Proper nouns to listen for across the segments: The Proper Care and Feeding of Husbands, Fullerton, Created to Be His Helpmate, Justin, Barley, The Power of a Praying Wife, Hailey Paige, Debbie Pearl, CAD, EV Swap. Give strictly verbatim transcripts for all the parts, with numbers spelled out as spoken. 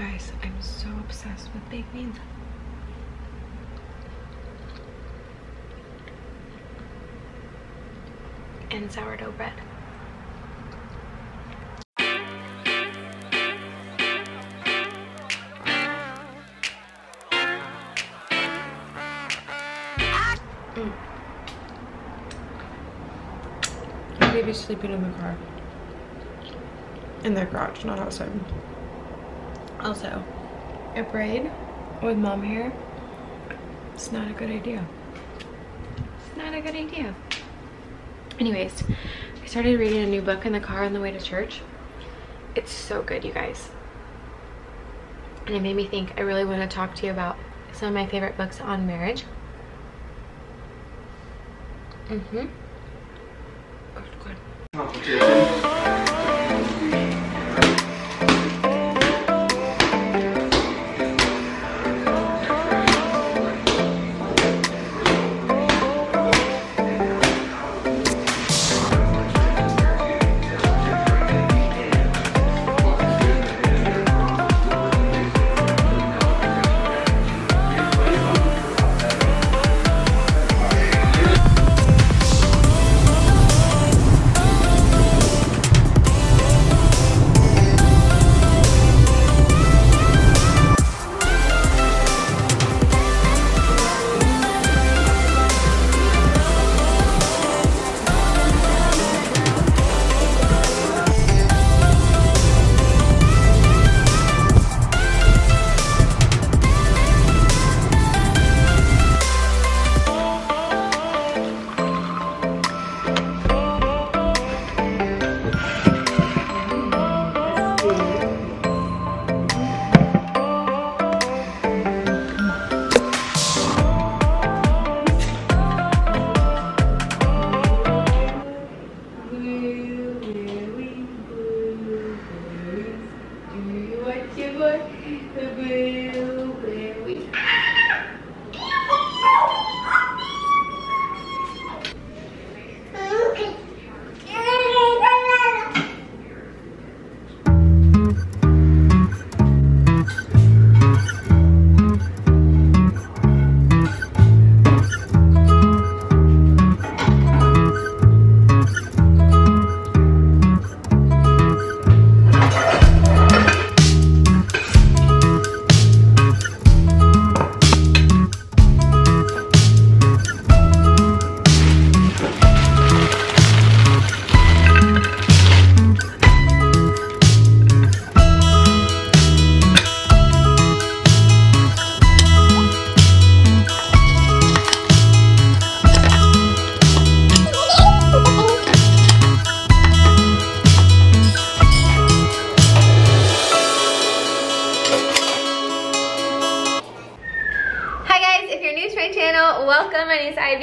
guys, I'm so obsessed with baked beans. And sourdough bread. Mm. Baby's sleeping in the car. In their garage, not outside. Also, a braid with mom hair, it's not a good idea. It's not a good idea. Anyways, I started reading a new book in the car on the way to church. It's so good, you guys. And it made me think I really want to talk to you about some of my favorite books on marriage. Mm-hmm. Oh, good. Oh,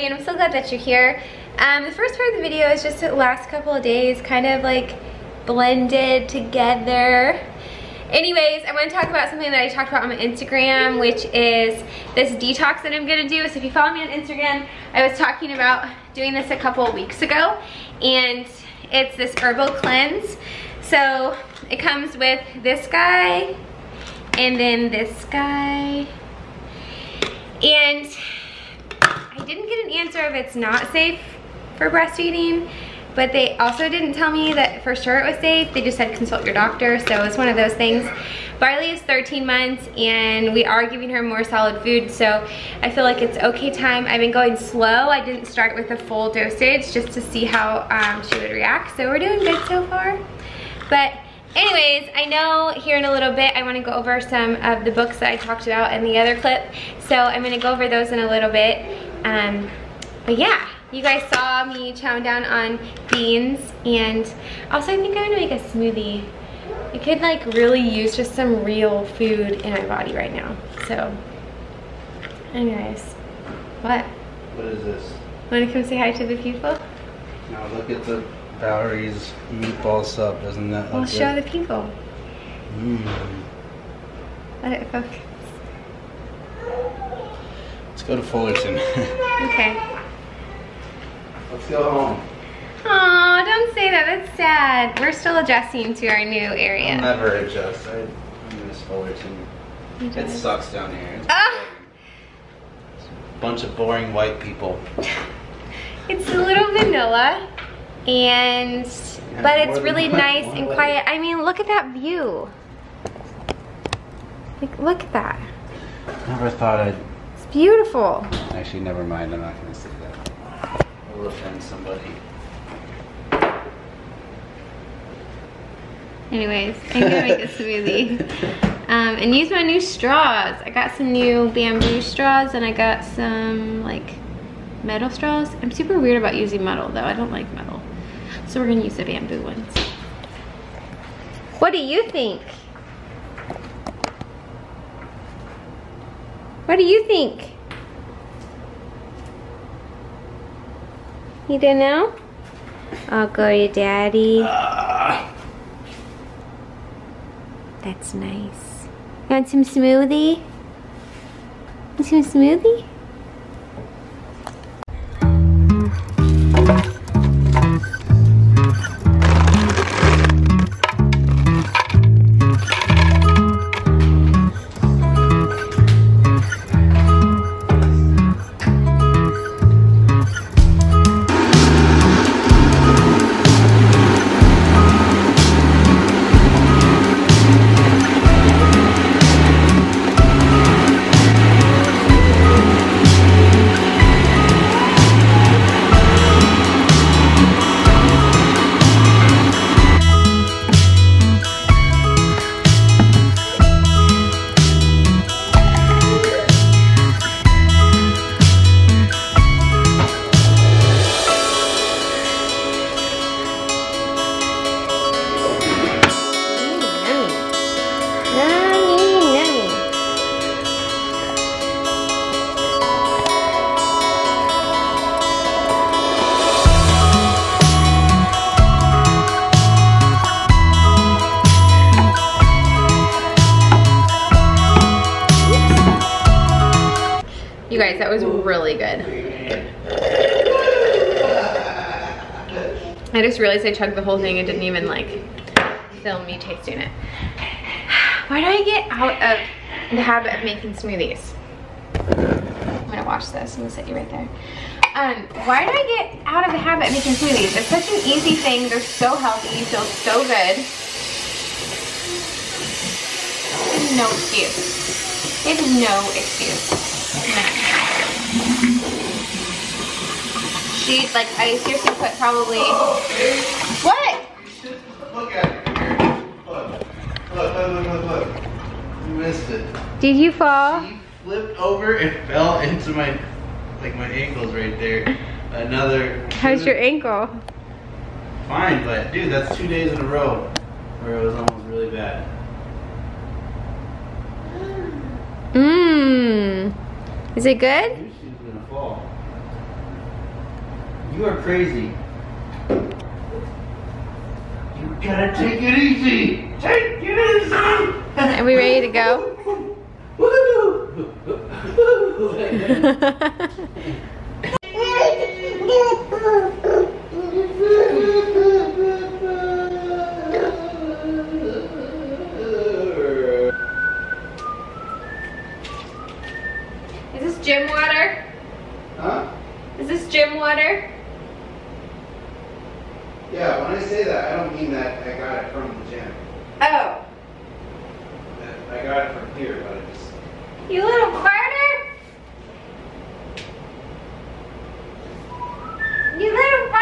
and I'm so glad that you're here. Um, the first part of the video is just the last couple of days kind of like blended together. Anyways, I want to talk about something that I talked about on my Instagram, which is this detox that I'm gonna do. So if you follow me on Instagram, I was talking about doing this a couple of weeks ago, and it's this herbal cleanse. So it comes with this guy and then this guy, and I didn't get an answer if it's not safe for breastfeeding, but they also didn't tell me that for sure it was safe. They just said consult your doctor, so it's one of those things. Barley is thirteen months and we are giving her more solid food, so I feel like it's okay time. I've been going slow. I didn't start with a full dosage just to see how um, she would react, so we're doing good so far. But anyways, I know here in a little bit I want to go over some of the books that I talked about in the other clip, so I'm going to go over those in a little bit. Um, but yeah, you guys saw me chowing down on beans, and also I think I'm gonna make a smoothie. I could like really use just some real food in my body right now. So, anyways, what? What is this? Wanna come say hi to the people? Now look at the Bowery's meatball sub, doesn't that look Well, show good? The people. Mm. Let it focus. Go to Fullerton. Okay. Let's go home. Aw, don't say that. That's sad. We're still adjusting to our new area. I'll never adjust. I I'm in this Fullerton. It sucks down here. It's ah. a bunch of boring white people. It's a little vanilla, and yeah, but it's really nice and quiet. I mean, look at that view. Like, look at that. Never thought I'd. It's beautiful. Actually, never mind. I'm not gonna say that. We'll offend somebody. Anyways, I'm gonna make a smoothie. Um, and use my new straws. I got some new bamboo straws and I got some like metal straws. I'm super weird about using metal though. I don't like metal. So we're gonna use the bamboo ones. What do you think? What do you think? You don't know? I'll go to Daddy. Uh. That's nice. You want some smoothie? Want some smoothie? You guys, that was really good. I just realized I chugged the whole thing and didn't even like film me tasting it. Why do I get out of the habit of making smoothies? I'm gonna wash this. I'm gonna set you right there. Um, why do I get out of the habit of making smoothies? It's such an easy thing. They're so healthy. You feel so good. There's no excuse. There's no excuse. She, like, I seriously put probably. What? Look at it. Look, look, look, look. You missed it. Did you fall? She flipped over and fell into my, like, my ankles right there. Another. How's your ankle? Fine, but dude, that's two days in a row where it was almost really bad. Mmm. Is it good? I knew she was gonna fall. You are crazy. You gotta take it easy. Take it easy. Are we ready to go? Gym water? Huh? Is this gym water? Yeah, when I say that, I don't mean that I got it from the gym. Oh. I got it from here, but I just... You little farter! You little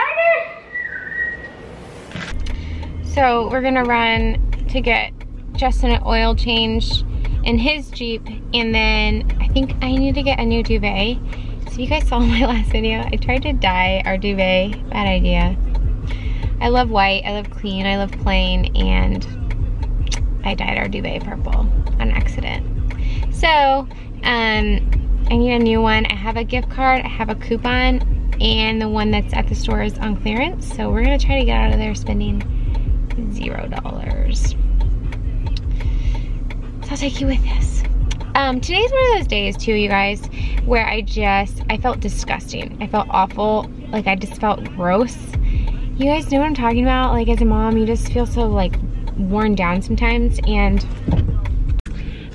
farter! So we're gonna run to get Justin an oil change in his Jeep, and then I think I need to get a new duvet. So you guys saw in my last video, I tried to dye our duvet, bad idea. I love white, I love clean, I love plain, and I dyed our duvet purple on accident. So, um, I need a new one. I have a gift card, I have a coupon, and the one that's at the store is on clearance. So we're gonna try to get out of there spending zero dollars. So I'll take you with us. Um, today's one of those days too, you guys, where I just, I felt disgusting. I felt awful, like I just felt gross. You guys know what I'm talking about? Like as a mom, you just feel so like worn down sometimes, and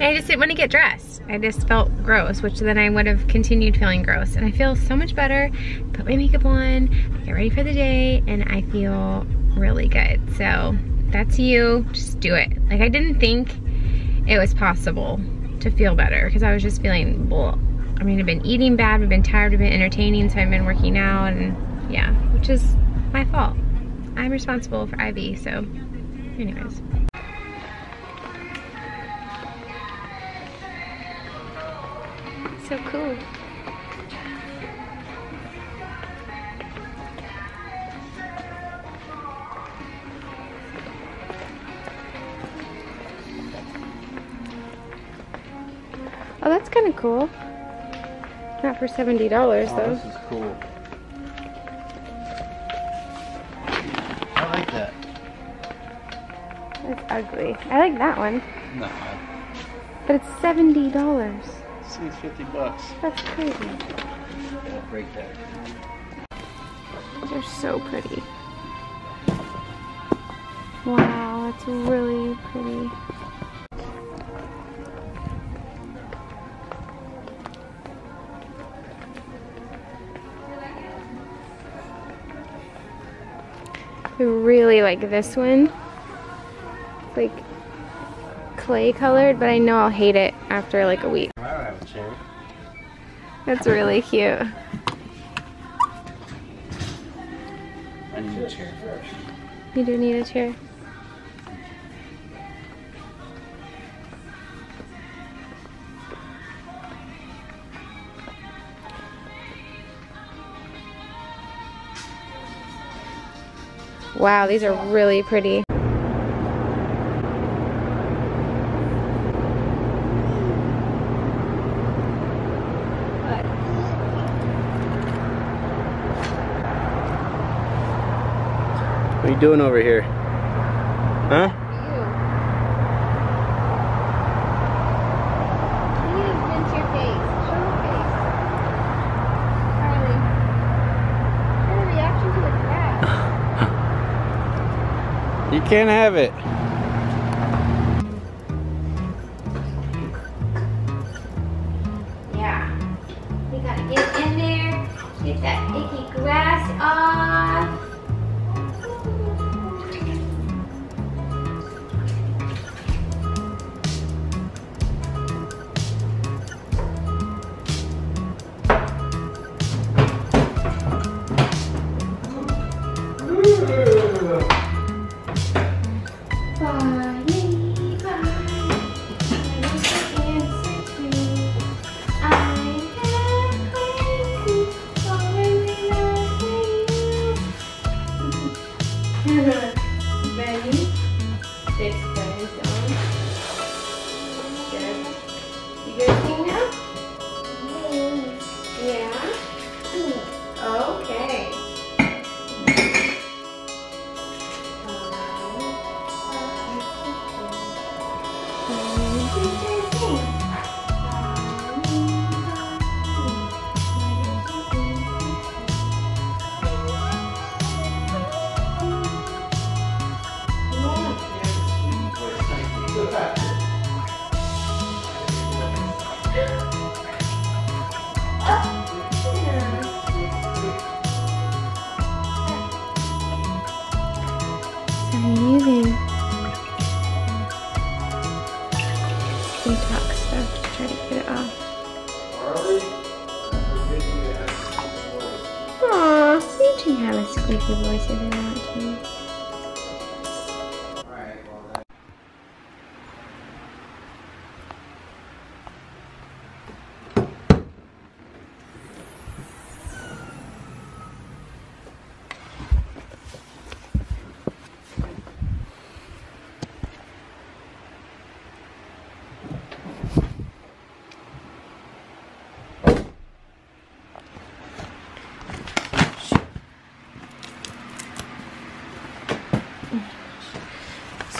And I just didn't want to get dressed. I just felt gross, which then I would have continued feeling gross. And I feel so much better. Put my makeup on, get ready for the day, and I feel really good. So that's you, just do it. Like, I didn't think it was possible to feel better because I was just feeling, well, I mean, I've been eating bad, I've been tired, I've been entertaining, so I've been working out, and yeah, which is my fault. I'm responsible for I B, so anyways. So cool. Oh, that's kind of cool. Not for seventy dollars though. Oh, this is cool. I like that. That's ugly. I like that one. No. But it's seventy dollars. See, it's fifty bucks. That's crazy. I'll break that. Those are so pretty. Wow, that's really pretty. I really like this one. It's like clay colored, but I know I'll hate it after like a week. That's really cute. I need a chair first. You do need a chair. Wow, these are really pretty. What are you doing over here? Huh? Ew. You bent your face. Show your face. Charlie. What kind of reaction to a cat? You can't have it. Yeah. We gotta get in there, get that icky grass off.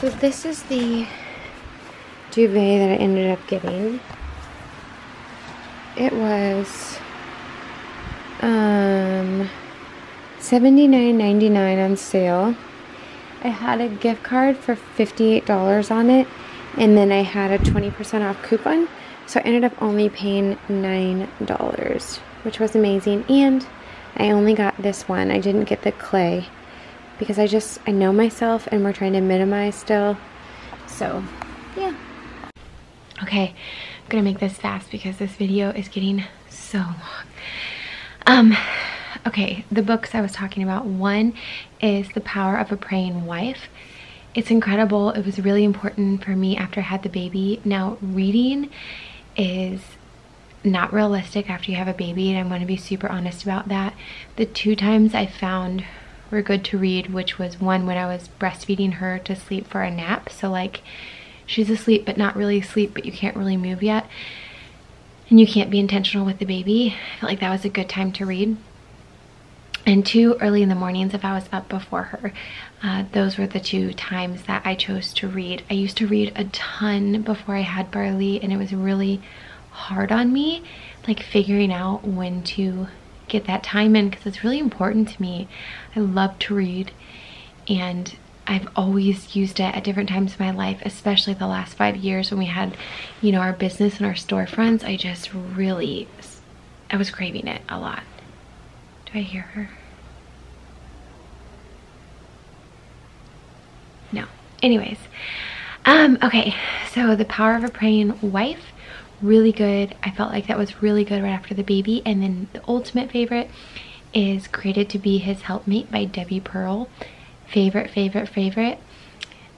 So this is the duvet that I ended up getting. It was um, seventy-nine ninety-nine on sale. I had a gift card for fifty-eight dollars on it, and then I had a twenty percent off coupon, so I ended up only paying nine dollars, which was amazing. And I only got this one. I didn't get the clay because I just, I know myself, and we're trying to minimize still. So yeah. Okay, I'm gonna make this fast because this video is getting so long. Um, okay, the books I was talking about, one is The Power of a Praying Wife. It's incredible. It was really important for me after I had the baby. Now, reading is not realistic after you have a baby, and I'm going to be super honest about that. The two times I found were good to read, which was one when I was breastfeeding her to sleep for a nap. So like, she's asleep, but not really asleep, but you can't really move yet, and you can't be intentional with the baby. I felt like that was a good time to read. And two, early in the mornings if I was up before her. Uh, those were the two times that I chose to read. I used to read a ton before I had Barley, and it was really hard on me, like figuring out when to get that time in, because it's really important to me. I love to read, and I've always used it at different times of my life, especially the last five years when we had, you know, our business and our storefronts. I just really, I was craving it a lot. Do I hear her? No. Anyways, um, okay, so The Power of a Praying Wife, really good. I felt like that was really good right after the baby. And then the ultimate favorite is Created to Be His Helpmate by Debbie Pearl. Favorite, favorite, favorite.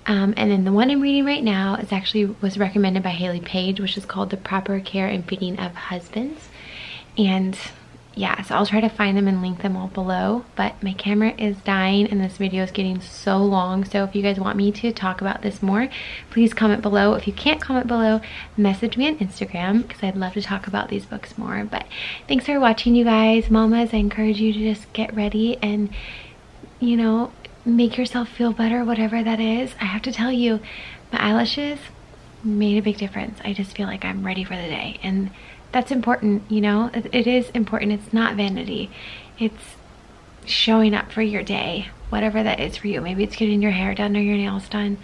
Um, and then the one I'm reading right now is actually was recommended by Hailey Paige, which is called The Proper Care and Feeding of Husbands. And yeah, so I'll try to find them and link them all below, but my camera is dying and this video is getting so long. So if you guys want me to talk about this more, please comment below. If you can't comment below, message me on Instagram, because I'd love to talk about these books more. But thanks for watching, you guys. Mamas, I encourage you to just get ready and, you know, make yourself feel better, whatever that is. I have to tell you, my eyelashes made a big difference. I just feel like I'm ready for the day, and that's important, you know? It is important. It's not vanity. It's showing up for your day, whatever that is for you. Maybe it's getting your hair done or your nails done.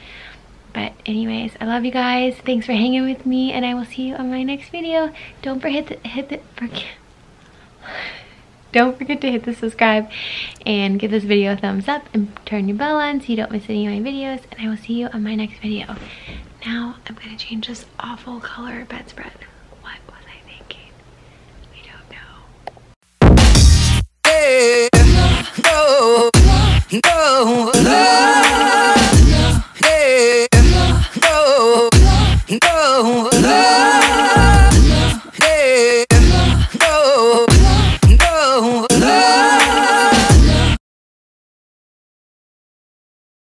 But anyways, I love you guys. Thanks for hanging with me, and I will see you on my next video. Don't forget to hit the, forget, don't forget to hit the subscribe and give this video a thumbs up and turn your bell on so you don't miss any of my videos, and I will see you on my next video. Now I'm gonna change this awful color bedspread. What? Yeah, no, no, no, yeah, no, no, no.